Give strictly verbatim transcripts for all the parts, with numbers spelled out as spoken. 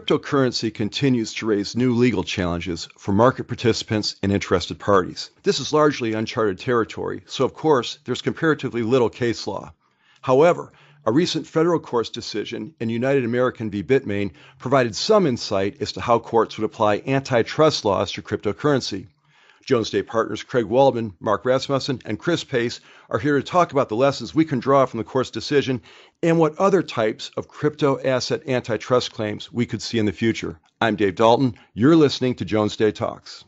cryptocurrency continues to raise new legal challenges for market participants and interested parties. This is largely uncharted territory, so of course there's comparatively little case law. However, a recent federal court's decision in United American v. Bitmain provided some insight as to how courts would apply antitrust laws to cryptocurrency. Jones Day partners Craig Waldman, Mark Rasmussen, and Chris Pace are here to talk about the lessons we can draw from the court's decision and what other types of crypto asset antitrust claims we could see in the future. I'm Dave Dalton. You're listening to Jones Day Talks.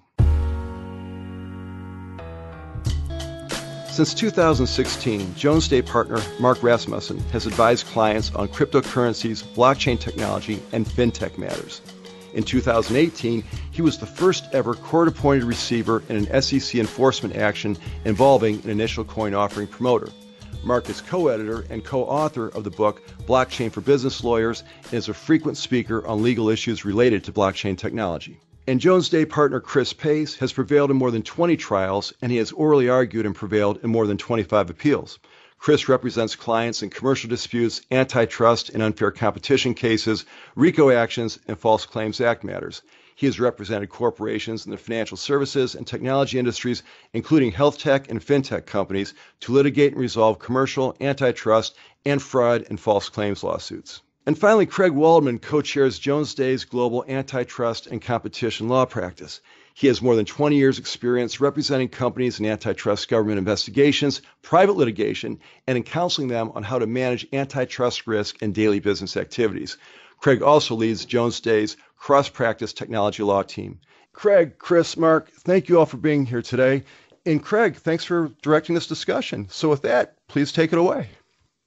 Since two thousand sixteen, Jones Day partner Mark Rasmussen has advised clients on cryptocurrencies, blockchain technology, and fintech matters. In two thousand eighteen, he was the first ever court-appointed receiver in an S E C enforcement action involving an initial coin offering promoter. Mark is co-editor and co-author of the book Blockchain for Business Lawyers and is a frequent speaker on legal issues related to blockchain technology. And Jones Day partner Chris Pace has prevailed in more than twenty trials, and he has orally argued and prevailed in more than twenty-five appeals. Chris represents clients in commercial disputes, antitrust and unfair competition cases, RICO actions, and False Claims Act matters. He has represented corporations in the financial services and technology industries, including health tech and fintech companies, to litigate and resolve commercial, antitrust, and fraud and false claims lawsuits. And finally, Craig Waldman co-chairs Jones Day's global antitrust and competition law practice. He has more than twenty years' experience representing companies in antitrust government investigations, private litigation, and in counseling them on how to manage antitrust risk and daily business activities. Craig also leads Jones Day's cross-practice technology law team. Craig, Chris, Mark, thank you all for being here today. And Craig, thanks for directing this discussion. So with that, please take it away.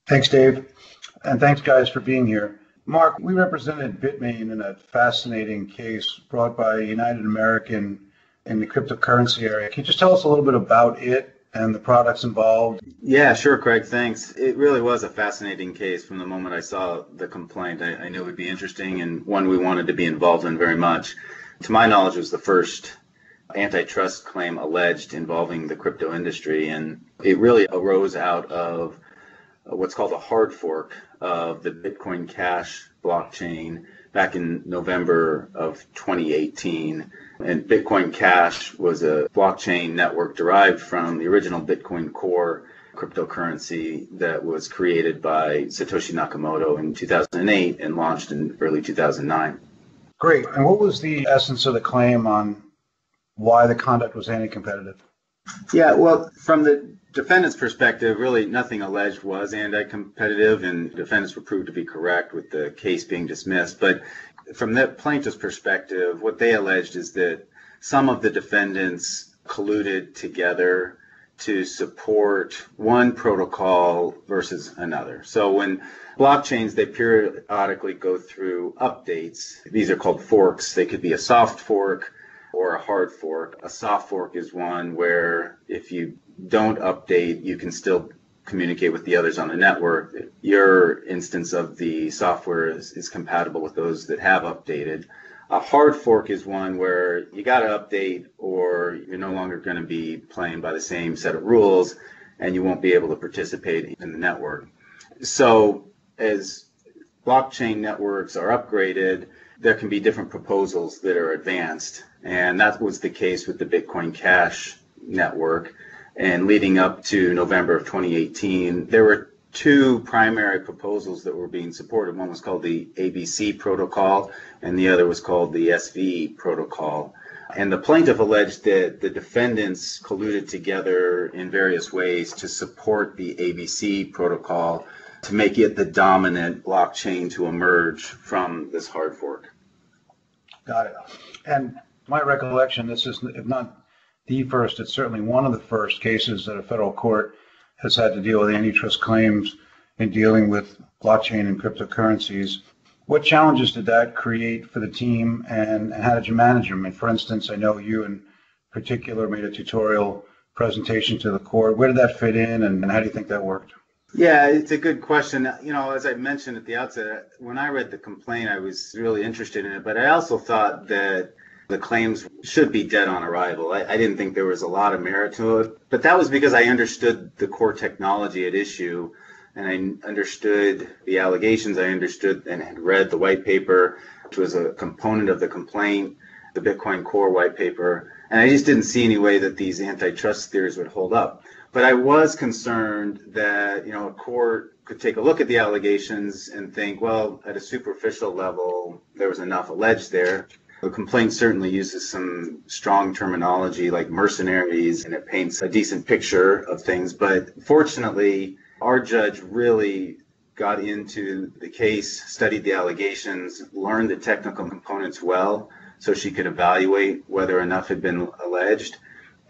Thanks, Dave. And thanks, guys, for being here. Mark, we represented Bitmain in a fascinating case brought by United American in the cryptocurrency area. Can you just tell us a little bit about it and the products involved? Yeah, sure, Craig. Thanks. It really was a fascinating case from the moment I saw the complaint. I, I knew it would be interesting and one we wanted to be involved in very much. To my knowledge, it was the first antitrust claim alleged involving the crypto industry, and it really arose out of what's called a hard fork of the Bitcoin Cash blockchain back in November of twenty eighteen. And Bitcoin Cash was a blockchain network derived from the original Bitcoin Core cryptocurrency that was created by Satoshi Nakamoto in two thousand eight and launched in early two thousand nine. Great. And what was the essence of the claim on why the conduct was anti-competitive? Yeah, well, from the defendant's perspective, really nothing alleged was anti-competitive, and defendants were proved to be correct with the case being dismissed. But from the plaintiff's perspective, what they alleged is that some of the defendants colluded together to support one protocol versus another. So when blockchains, they periodically go through updates. These are called forks. They could be a soft fork or a hard fork. A soft fork is one where if you don't update, you can still communicate with the others on the network. Your instance of the software is, is compatible with those that have updated. A hard fork is one where you got to update or you're no longer going to be playing by the same set of rules and you won't be able to participate in the network. So as blockchain networks are upgraded, there can be different proposals that are advanced. And that was the case with the Bitcoin Cash network. And leading up to November of twenty eighteen, there were two primary proposals that were being supported. One was called the A B C protocol, and the other was called the S V protocol. And the plaintiff alleged that the defendants colluded together in various ways to support the A B C protocol to make it the dominant blockchain to emerge from this hard fork. Got it. And my recollection, this is, if not the first, it's certainly one of the first cases that a federal court has had to deal with antitrust claims in dealing with blockchain and cryptocurrencies. What challenges did that create for the team, and how did you manage them? And for instance, I know you in particular made a tutorial presentation to the court. Where did that fit in, and how do you think that worked? Yeah, it's a good question. You know, as I mentioned at the outset, when I read the complaint, I was really interested in it, but I also thought that the claims should be dead on arrival. I, I didn't think there was a lot of merit to it, but that was because I understood the core technology at issue, and I understood the allegations, I understood and had read the white paper, which was a component of the complaint, the Bitcoin Core white paper, and I just didn't see any way that these antitrust theories would hold up. But I was concerned that, you know, a court could take a look at the allegations and think, well, at a superficial level, there was enough alleged there. The complaint certainly uses some strong terminology like mercenaries, and it paints a decent picture of things. But fortunately, our judge really got into the case, studied the allegations, learned the technical components well, so she could evaluate whether enough had been alleged.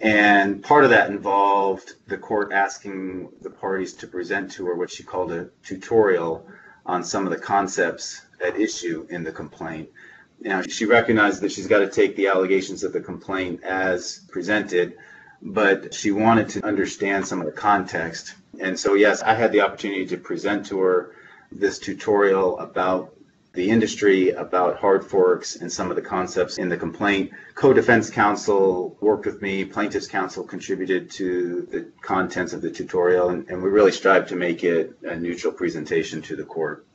And part of that involved the court asking the parties to present to her what she called a tutorial on some of the concepts at issue in the complaint. Now, she recognized that she's got to take the allegations of the complaint as presented, but she wanted to understand some of the context. And so, yes, I had the opportunity to present to her this tutorial about the industry, about hard forks, and some of the concepts in the complaint. Co-defense counsel worked with me. Plaintiff's counsel contributed to the contents of the tutorial, and, and we really strived to make it a neutral presentation to the court.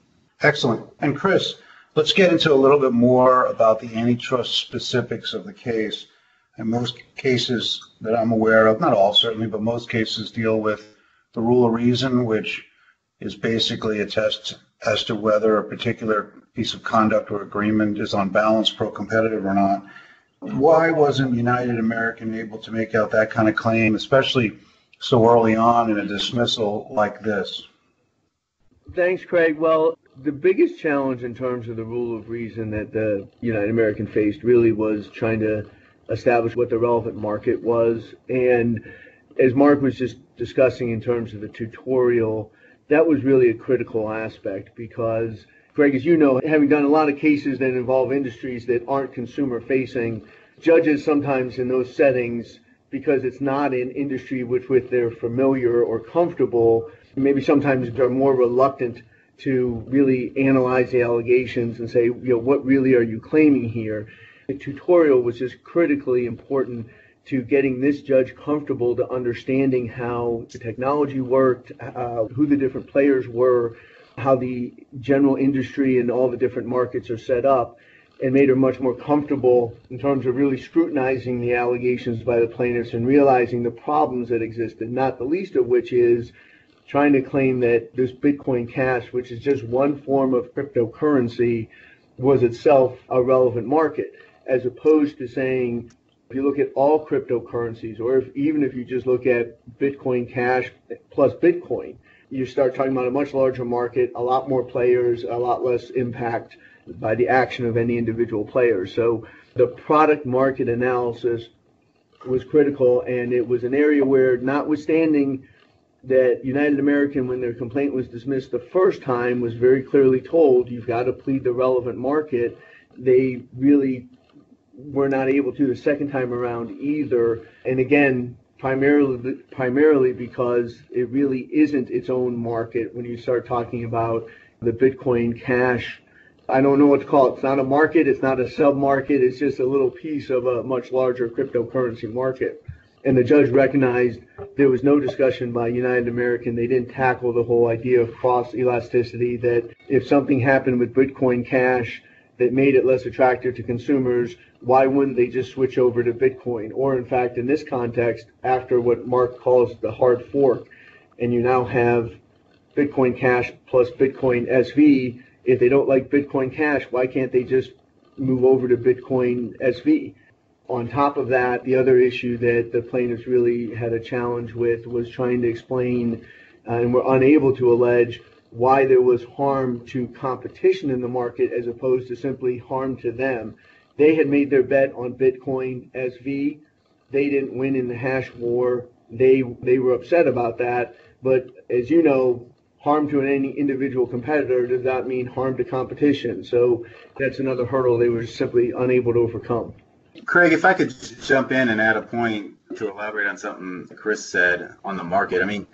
Excellent. And Chris, let's get into a little bit more about the antitrust specifics of the case. And most cases that I'm aware of, not all certainly, but most cases deal with the rule of reason, which is basically a test as to whether a particular piece of conduct or agreement is on balance pro-competitive or not. Why wasn't United American able to make out that kind of claim, especially so early on in a dismissal like this? Thanks, Craig. Well, the biggest challenge in terms of the rule of reason that the United American faced really was trying to establish what the relevant market was. And as Mark was just discussing in terms of the tutorial, that was really a critical aspect because, Craig, as you know, having done a lot of cases that involve industries that aren't consumer-facing, judges sometimes in those settings, because it's not an industry with which they're familiar or comfortable, maybe sometimes they're more reluctant to really analyze the allegations and say, you know, what really are you claiming here? The tutorial was just critically important to getting this judge comfortable to understanding how the technology worked, uh, who the different players were, how the general industry and all the different markets are set up, and made her much more comfortable in terms of really scrutinizing the allegations by the plaintiffs and realizing the problems that existed, not the least of which is trying to claim that this Bitcoin Cash, which is just one form of cryptocurrency, was itself a relevant market, as opposed to saying, if you look at all cryptocurrencies, or if, even if you just look at Bitcoin Cash plus Bitcoin, you start talking about a much larger market, a lot more players, a lot less impact by the action of any individual player. So the product market analysis was critical, and it was an area where, notwithstanding that United American, when their complaint was dismissed the first time, was very clearly told, you've got to plead the relevant market, they really were not able to the second time around either. And again, primarily primarily because it really isn't its own market when you start talking about the Bitcoin Cash. I don't know what to call it. It's not a market. It's not a sub-market. It's just a little piece of a much larger cryptocurrency market. And the judge recognized there was no discussion by United American. They didn't tackle the whole idea of cross elasticity, that if something happened with Bitcoin Cash that made it less attractive to consumers, why wouldn't they just switch over to Bitcoin? Or in fact, in this context, after what Mark calls the hard fork, and you now have Bitcoin Cash plus Bitcoin S V, if they don't like Bitcoin Cash, why can't they just move over to Bitcoin S V? On top of that, the other issue that the plaintiffs really had a challenge with was trying to explain, uh, and were unable to allege, why there was harm to competition in the market as opposed to simply harm to them. They had made their bet on Bitcoin S V. They didn't win in the hash war. They they were upset about that. But as you know, harm to any individual competitor does not mean harm to competition. So that's another hurdle they were simply unable to overcome. Craig, if I could jump in and add a point to elaborate on something Chris said on the market. I mean,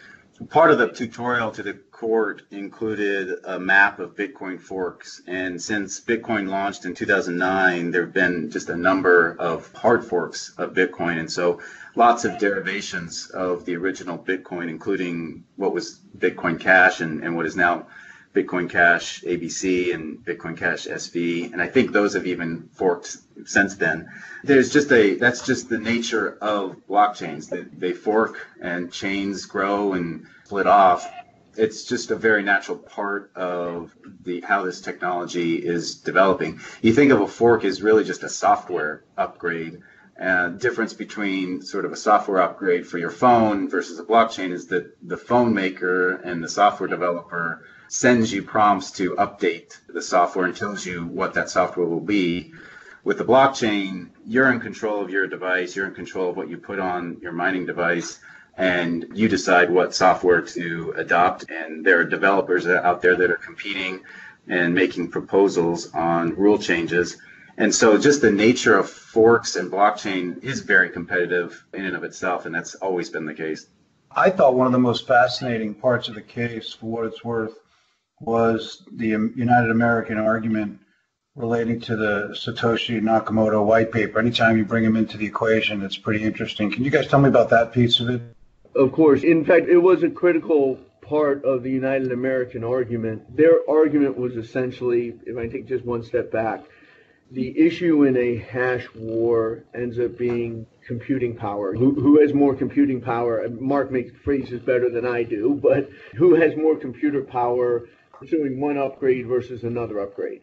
part of the tutorial to the court included a map of Bitcoin forks, and since Bitcoin launched in two thousand nine, there have been just a number of hard forks of Bitcoin, and so lots of derivations of the original Bitcoin, including what was Bitcoin Cash and, and what is now Bitcoin Cash A B C and Bitcoin Cash S V, and I think those have even forked since then. There's just a that's just the nature of blockchains. They, they fork and chains grow and split off. It's just a very natural part of the how this technology is developing. You think of a fork as really just a software upgrade. Uh, difference between sort of a software upgrade for your phone versus a blockchain is that the phone maker and the software developer sends you prompts to update the software and tells you what that software will be. With the blockchain, you're in control of your device, you're in control of what you put on your mining device, and you decide what software to adopt. And there are developers out there that are competing and making proposals on rule changes. And so just the nature of forks and blockchain is very competitive in and of itself, and that's always been the case. I thought one of the most fascinating parts of the case, for what it's worth, was the United American argument relating to the Satoshi Nakamoto white paper. Anytime you bring him into the equation, it's pretty interesting. Can you guys tell me about that piece of it? Of course. In fact, it was a critical part of the United American argument. Their argument was essentially, if I take just one step back, the issue in a hash war ends up being computing power. Who, who has more computing power? Mark makes phrases better than I do, but who has more computer power pursuing one upgrade versus another upgrade?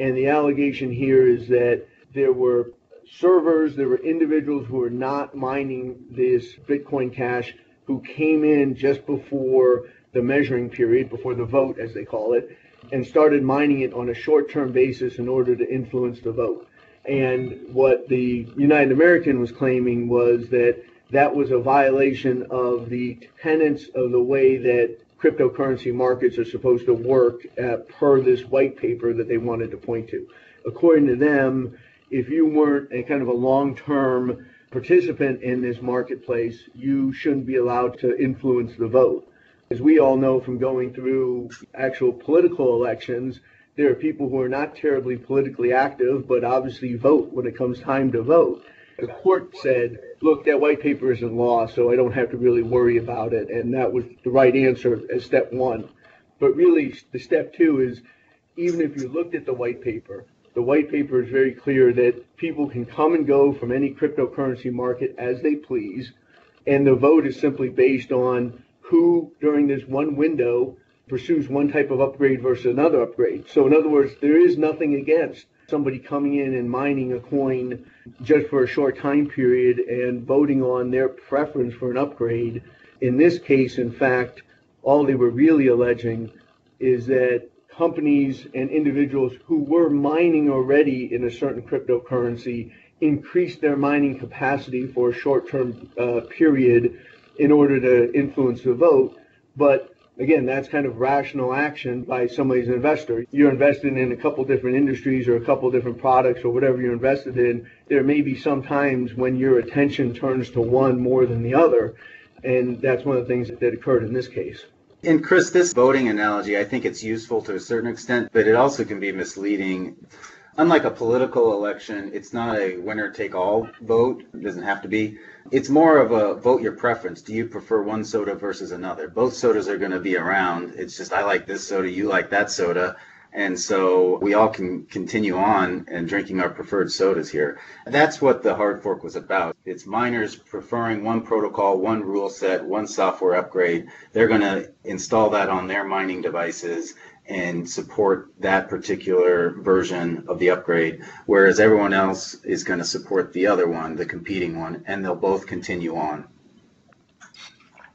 And the allegation here is that there were servers, there were individuals who were not mining this Bitcoin Cash who came in just before the measuring period, before the vote, as they call it, and started mining it on a short-term basis in order to influence the vote. And what the United American was claiming was that that was a violation of the tenets of the way that cryptocurrency markets are supposed to work uh, per this white paper that they wanted to point to. According to them, if you weren't a kind of a long-term participant in this marketplace, you shouldn't be allowed to influence the vote. As we all know from going through actual political elections, there are people who are not terribly politically active, but obviously vote when it comes time to vote. The court said, look, that white paper is in law, so I don't have to really worry about it. And that was the right answer as step one. But really, the step two is, even if you looked at the white paper, the white paper is very clear that people can come and go from any cryptocurrency market as they please. And the vote is simply based on who, during this one window, pursues one type of upgrade versus another upgrade. So in other words, there is nothing against somebody coming in and mining a coin just for a short time period and voting on their preference for an upgrade. In this case, in fact, all they were really alleging is that companies and individuals who were mining already in a certain cryptocurrency increased their mining capacity for a short-term uh, period in order to influence the vote. But again, that's kind of rational action by somebody's investor. You're invested in a couple different industries or a couple different products or whatever you're invested in. There may be some times when your attention turns to one more than the other. And that's one of the things that occurred in this case. And Chris, this voting analogy, I think it's useful to a certain extent, but it also can be misleading. Unlike a political election, it's not a winner-take-all vote. It doesn't have to be. It's more of a vote your preference. Do you prefer one soda versus another? Both sodas are going to be around. It's just, I like this soda, you like that soda. And so we all can continue on and drinking our preferred sodas here. That's what the hard fork was about. It's miners preferring one protocol, one rule set, one software upgrade. They're going to install that on their mining devices and support that particular version of the upgrade, whereas everyone else is going to support the other one, the competing one, and they'll both continue on.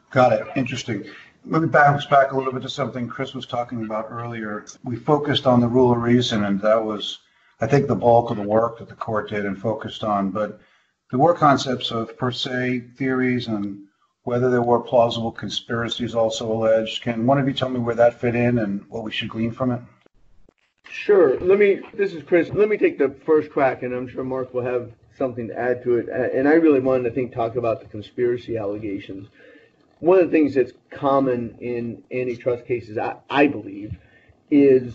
Got it. Interesting. Let me bounce back a little bit to something Chris was talking about earlier. We focused on the rule of reason, and that was, I think, the bulk of the work that the court did and focused on. But there were concepts of per se theories and whether there were plausible conspiracies also alleged. Can one of you tell me where that fit in and what we should glean from it? Sure. Let me, this is Chris. Let me take the first crack, and I'm sure Mark will have something to add to it. And I really wanted to think, talk about the conspiracy allegations. One of the things that's common in antitrust cases, I, I believe, is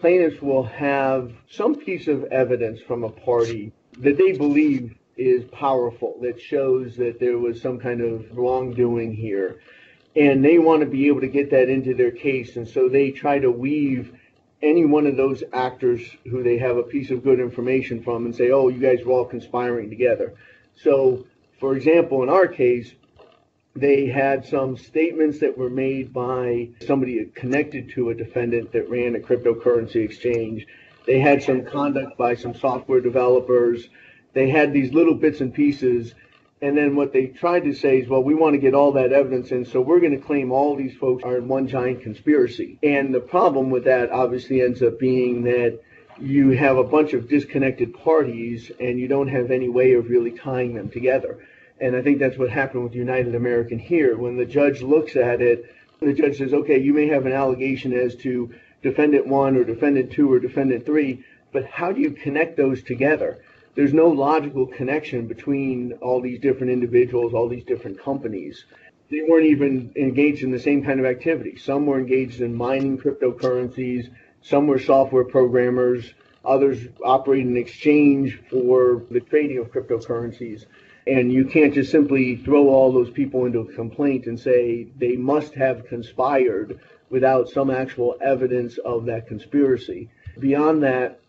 plaintiffs will have some piece of evidence from a party that they believe is powerful, that shows that there was some kind of wrongdoing here. and they want to be able to get that into their case, and so they try to weave any one of those actors who they have a piece of good information from and say, oh, you guys were all conspiring together. So, for example, in our case, they had some statements that were made by somebody connected to a defendant that ran a cryptocurrency exchange. They had some conduct by some software developers. They had these little bits and pieces. And then what they tried to say is, well, we want to get all that evidence in, so we're going to claim all these folks are in one giant conspiracy. And the problem with that obviously ends up being that you have a bunch of disconnected parties and you don't have any way of really tying them together. And I think that's what happened with United American here. When the judge looks at it, the judge says, okay, you may have an allegation as to defendant one or defendant two or defendant three, but how do you connect those together? There's no logical connection between all these different individuals, all these different companies. They weren't even engaged in the same kind of activity. Some were engaged in mining cryptocurrencies. Some were software programmers. Others operated an exchange for the trading of cryptocurrencies. And you can't just simply throw all those people into a complaint and say they must have conspired without some actual evidence of that conspiracy. Beyond that,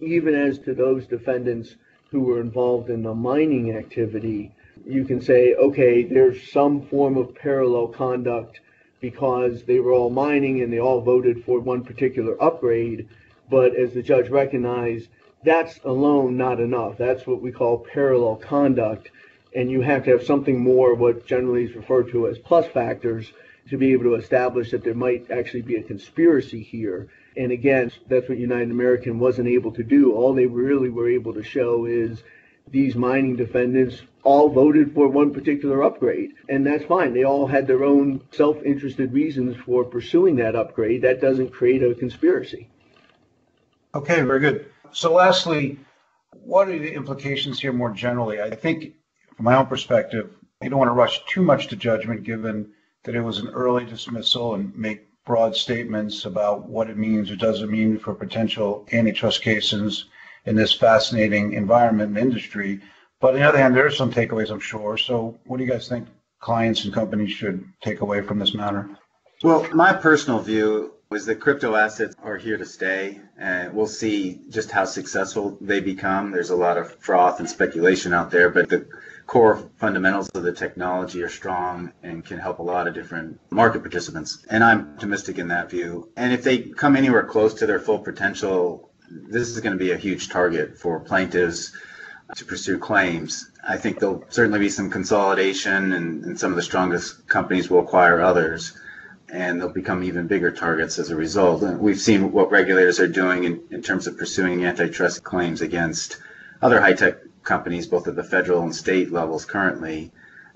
even as to those defendants who were involved in the mining activity, you can say, okay, there's some form of parallel conduct because they were all mining and they all voted for one particular upgrade. But as the judge recognized, that's alone not enough. That's what we call parallel conduct. And you have to have something more, what generally is referred to as plus factors, to be able to establish that there might actually be a conspiracy here. And again, that's what United American wasn't able to do. All they really were able to show is these mining defendants all voted for one particular upgrade. And that's fine. They all had their own self-interested reasons for pursuing that upgrade. That doesn't create a conspiracy. Okay, very good. So lastly, what are the implications here more generally? I think from my own perspective, you don't want to rush too much to judgment given that it was an early dismissal and make broad statements about what it means or doesn't mean for potential antitrust cases in this fascinating environment and industry. But on the other hand, there are some takeaways, I'm sure. So what do you guys think clients and companies should take away from this matter? Well, my personal view is that crypto assets are here to stay. Uh, we'll see just how successful they become. There's a lot of froth and speculation out there, but the core fundamentals of the technology are strong and can help a lot of different market participants. And I'm optimistic in that view. And if they come anywhere close to their full potential, this is going to be a huge target for plaintiffs to pursue claims. I think there'll certainly be some consolidation and, and some of the strongest companies will acquire others. And they'll become even bigger targets as a result. And we've seen what regulators are doing in, in terms of pursuing antitrust claims against other high-tech companies, both at the federal and state levels currently.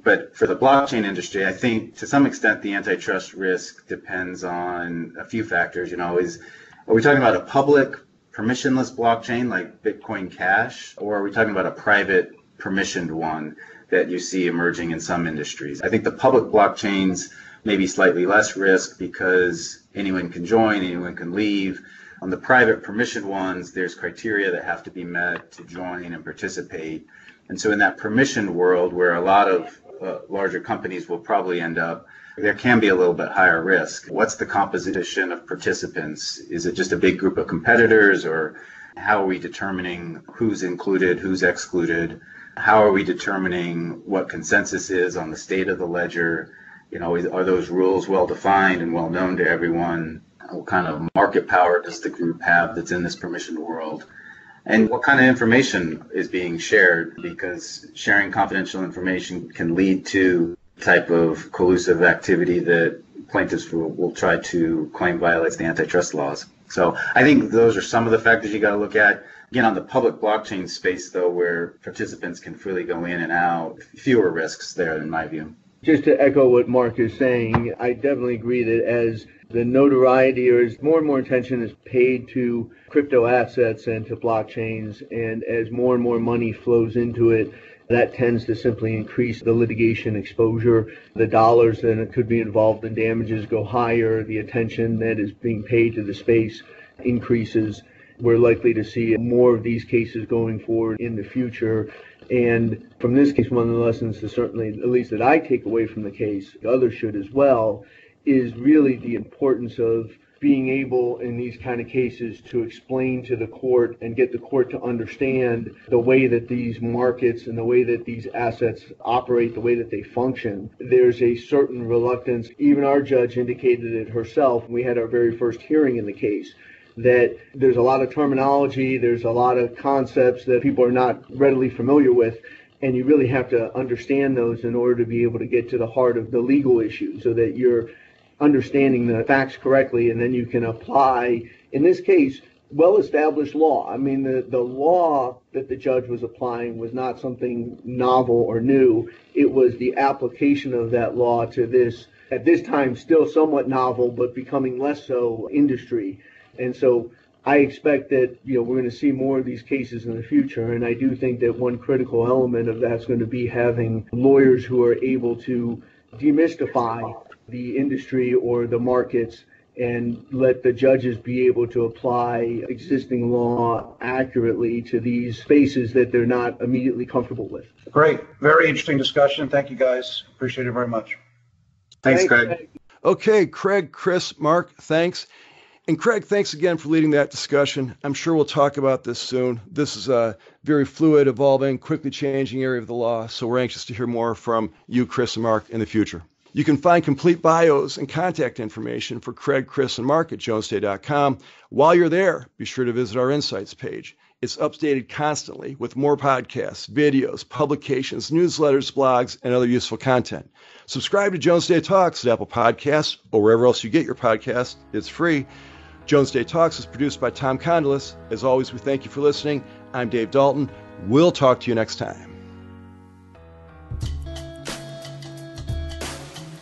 But for the blockchain industry, I think to some extent the antitrust risk depends on a few factors. You know, is are we talking about a public permissionless blockchain like Bitcoin Cash, or are we talking about a private permissioned one that you see emerging in some industries? I think the public blockchains may be slightly less risk because anyone can join, anyone can leave. On the private permissioned ones, there's criteria that have to be met to join and participate. And so in that permissioned world where a lot of uh, larger companies will probably end up, there can be a little bit higher risk. What's the composition of participants? Is it just a big group of competitors, or how are we determining who's included, who's excluded? How are we determining what consensus is on the state of the ledger? You know, are those rules well defined and well known to everyone? What kind of market power does the group have that's in this permissioned world? And what kind of information is being shared? Because sharing confidential information can lead to the type of collusive activity that plaintiffs will, will try to claim violates the antitrust laws. So I think those are some of the factors you got to look at. Again, on the public blockchain space, though, where participants can freely go in and out, fewer risks there, in my view. Just to echo what Mark is saying, I definitely agree that as the notoriety or as more and more attention is paid to crypto assets and to blockchains, and as more and more money flows into it, that tends to simply increase the litigation exposure. The dollars that could be involved in damages go higher. The attention that is being paid to the space increases. We're likely to see more of these cases going forward in the future. And from this case, one of the lessons is certainly, at least that I take away from the case, others should as well, is really the importance of being able in these kind of cases to explain to the court and get the court to understand the way that these markets and the way that these assets operate, the way that they function. There's a certain reluctance. Even our judge indicated it herself when we had our very first hearing in the case, that there's a lot of terminology, there's a lot of concepts that people are not readily familiar with, and you really have to understand those in order to be able to get to the heart of the legal issue so that you're understanding the facts correctly, and then you can apply, in this case, well-established law. I mean, the, the law that the judge was applying was not something novel or new. It was the application of that law to this, at this time, still somewhat novel, but becoming less so, industry. And so I expect that, you know, we're going to see more of these cases in the future. And I do think that one critical element of that's going to be having lawyers who are able to demystify the industry or the markets and let the judges be able to apply existing law accurately to these spaces that they're not immediately comfortable with. Great. Very interesting discussion. Thank you, guys. Appreciate it very much. Thanks, thanks Craig. Craig. Okay, Craig, Chris, Mark, thanks. And Craig, thanks again for leading that discussion. I'm sure we'll talk about this soon. This is a very fluid, evolving, quickly changing area of the law, so we're anxious to hear more from you, Chris, and Mark in the future. You can find complete bios and contact information for Craig, Chris, and Mark at jones day dot com. While you're there, be sure to visit our Insights page. It's updated constantly with more podcasts, videos, publications, newsletters, blogs, and other useful content. Subscribe to Jones Day Talks at Apple Podcasts or wherever else you get your podcasts. It's free. Jones Day Talks is produced by Tom Condolis. As always, we thank you for listening. I'm Dave Dalton. We'll talk to you next time.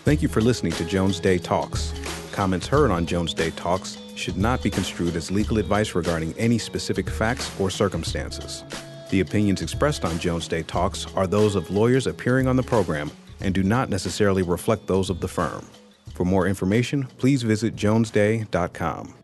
Thank you for listening to Jones Day Talks. Comments heard on Jones Day Talks should not be construed as legal advice regarding any specific facts or circumstances. The opinions expressed on Jones Day Talks are those of lawyers appearing on the program and do not necessarily reflect those of the firm. For more information, please visit jones day dot com.